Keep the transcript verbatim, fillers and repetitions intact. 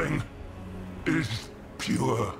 Everything is pure.